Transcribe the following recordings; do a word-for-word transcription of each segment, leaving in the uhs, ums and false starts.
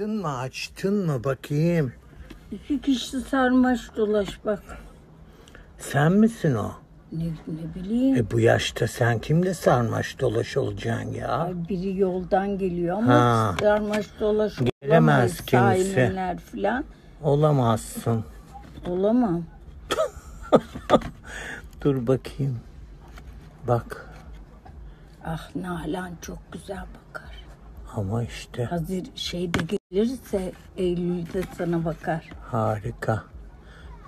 Açtın mı? Açtın mı? Bakayım. İki kişi sarmaş dolaş bak. Sen misin o? Ne, ne bileyim. E bu yaşta sen kimle sarmaş dolaş olacaksın ya? Ay biri yoldan geliyor ama ha. sarmaş dolaş gelemez kimse. Falan. Olamazsın. Olamam. Dur bakayım. Bak. Ah Nalan çok güzel bakar. Ama işte. Hazır şeyde gelirse Eylül'de sana bakar. Harika.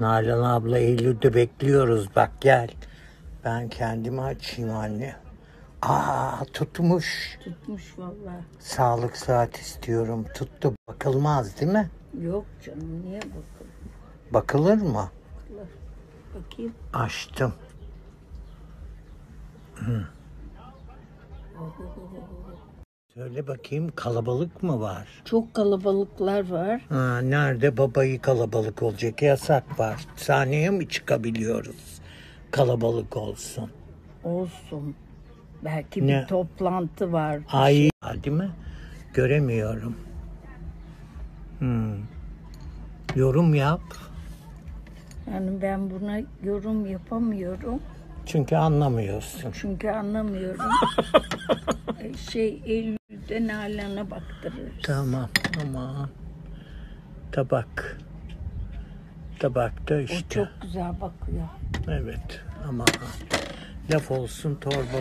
Nalan abla Eylül'de bekliyoruz. Bak gel. Ben kendimi açayım anne. Aa tutmuş. Tutmuş vallahi. Sağlık saat istiyorum. Tuttu. Bakılmaz değil mi? Yok canım niye bakılır? Bakılır mı? Bakılır. Bakayım. Açtım. Hı. Söyle bakayım kalabalık mı var? Çok kalabalıklar var. Ha, nerede babayı kalabalık olacak yasak var. Sahneye mi çıkabiliyoruz? Kalabalık olsun. Olsun. Belki ne? Bir toplantı var. Ay şey. Değil mi? Göremiyorum. Hmm. Yorum yap. Yani ben buna yorum yapamıyorum. Çünkü anlamıyorsun. Çünkü anlamıyorum. Şey Eylül'de Nalan'a baktırırız. Tamam ama tabak. Tabakta işte. O çok güzel bakıyor. Evet ama laf olsun torba.